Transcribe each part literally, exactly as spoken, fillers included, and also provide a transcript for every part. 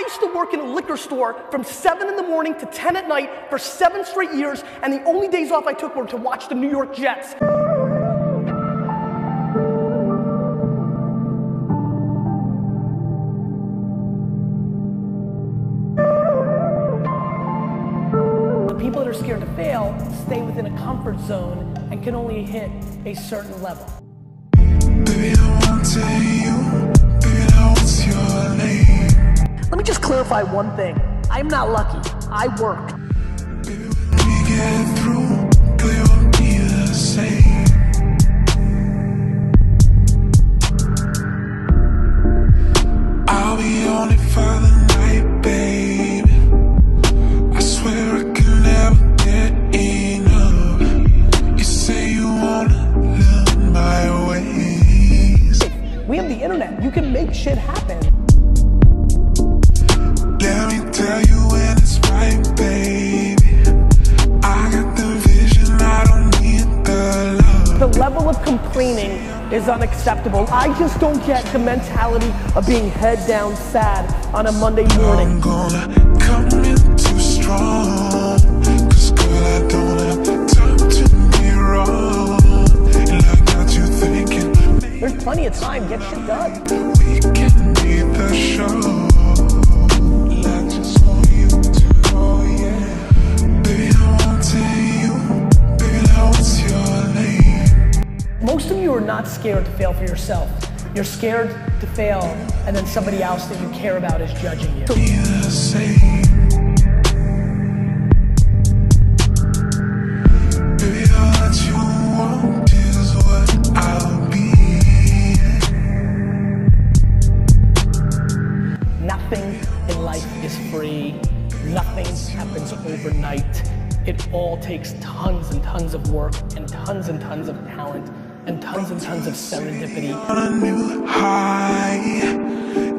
I used to work in a liquor store from seven in the morning to ten at night for seven straight years, and the only days off I took were to watch the New York Jets. The people that are scared to fail stay within a comfort zone and can only hit a certain level. Baby, I want to you. Baby, now what's your name? Let me just clarify one thing. I'm not lucky. I work. I'll be on it for the night, babe. I swear I can never get enough. You say you wanna learn my ways. We have the internet. You can make shit happen. Let me tell you when it's right, baby. I got the vision, I don't need the love. The level of complaining is unacceptable. I just don't get the mentality of being head down sad on a Monday morning. I'm gonna come in too strong, 'cause girl, I don't have time to be wrong. And I got you thinking, there's plenty of time, get shit done. We can be the show. Most of you are not scared to fail for yourself. You're scared to fail, and then somebody else that you care about is judging you. Nothing in life is free. Nothing happens overnight. It all takes tons and tons of work and tons and tons of talent. And tons and tons of serendipity. On a new high,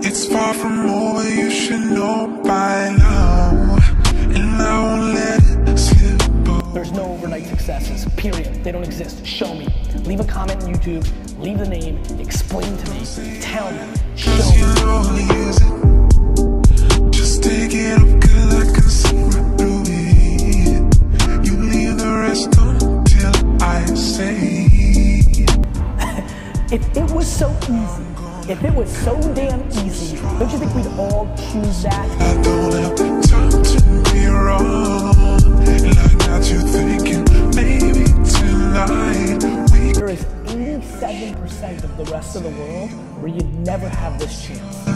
it's far from over, you should know by now. And I won't let it slip away. There's no overnight successes, period. They don't exist. Show me. Leave a comment on YouTube, leave the name, explain to me, tell me, show me. Just take it up, 'cause I can see right through it. You leave the rest until I say. If it was so easy, if it was so damn easy, don't you think we'd all choose that? I don't have time to be wrong, and I got you thinking maybe tonight. There is eighty-seven percent of the rest of the world where you'd never have this chance.